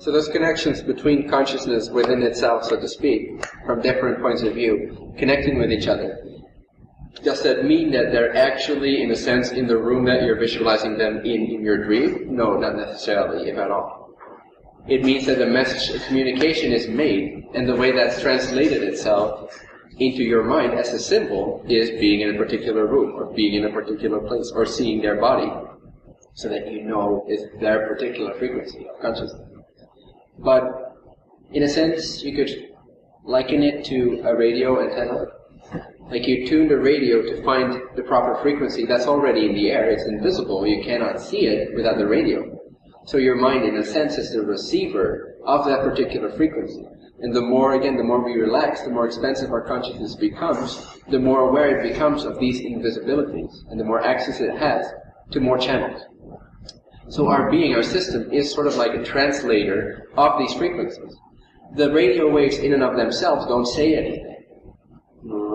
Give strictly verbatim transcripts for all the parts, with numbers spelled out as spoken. So those connections between consciousness within itself, so to speak, from different points of view, connecting with each other, does that mean that they're actually, in a sense, in the room that you're visualizing them in, in your dream? No, not necessarily, if at all. It means that the message of communication is made, and the way that's translated itself into your mind as a symbol is being in a particular room, or being in a particular place, or seeing their body, so that you know it's their particular frequency of consciousness. But, in a sense, you could liken it to a radio antenna. Like you tune the radio to find the proper frequency that's already in the air, it's invisible, you cannot see it without the radio. So your mind, in a sense, is the receiver of that particular frequency. And the more, again, the more we relax, the more expansive our consciousness becomes, the more aware it becomes of these invisibilities, and the more access it has to more channels. So our being, our system, is sort of like a translator of these frequencies. The radio waves in and of themselves don't say anything.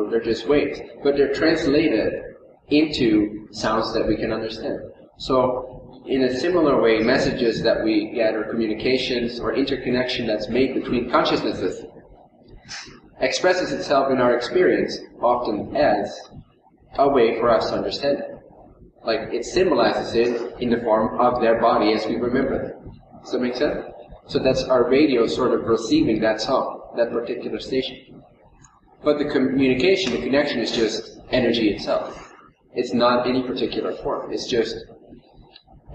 They're just waves. But they're translated into sounds that we can understand. So in a similar way, messages that we get, or communications, or interconnection that's made between consciousnesses, expresses itself in our experience often as a way for us to understand it. Like, it symbolizes it in the form of their body as we remember them. Does that make sense? So that's our radio sort of receiving that song, that particular station. But the communication, the connection, is just energy itself. It's not any particular form. It's just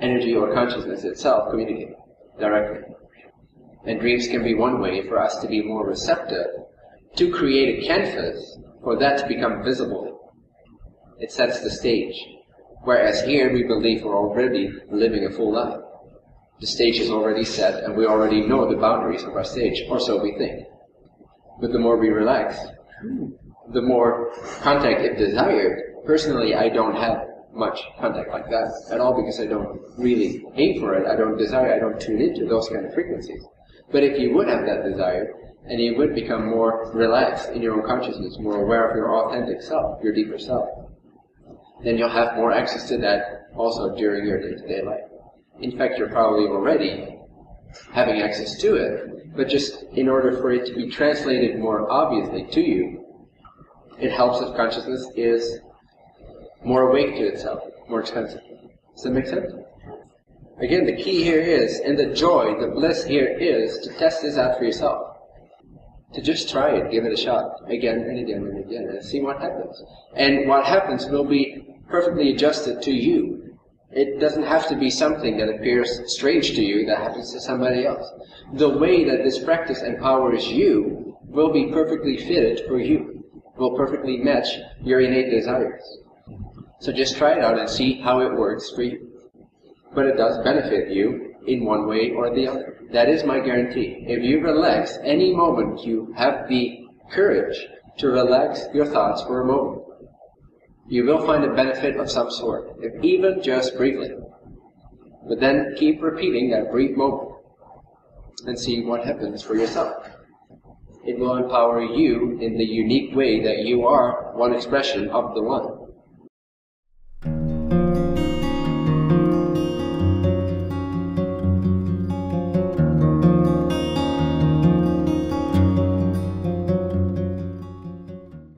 energy or consciousness itself communicating directly. And dreams can be one way for us to be more receptive, to create a canvas for that to become visible. It sets the stage. Whereas here, we believe we're already living a full life. The stage is already set, and we already know the boundaries of our stage, or so we think. But the more we relax, the more contact, if desired. Personally, I don't have much contact like that at all, because I don't really aim for it. I don't desire, I don't tune into those kind of frequencies. But if you would have that desire, and you would become more relaxed in your own consciousness, more aware of your authentic self, your deeper self, then you'll have more access to that also during your day-to-day life. In fact, you're probably already having access to it, but just in order for it to be translated more obviously to you, it helps if consciousness is more awake to itself, more expansive. Does that make sense? Again, the key here is, and the joy, the bliss here is, to test this out for yourself. To just try it, give it a shot, again and again and again, and see what happens. And what happens will be perfectly adjusted to you. It doesn't have to be something that appears strange to you that happens to somebody else. The way that this practice empowers you will be perfectly fitted for you, will perfectly match your innate desires. So just try it out and see how it works for you. But it does benefit you in one way or the other. That is my guarantee. If you relax any moment, you have the courage to relax your thoughts for a moment, you will find a benefit of some sort, if even just briefly. But then keep repeating that brief moment and see what happens for yourself. It will empower you in the unique way that you are one expression of the one.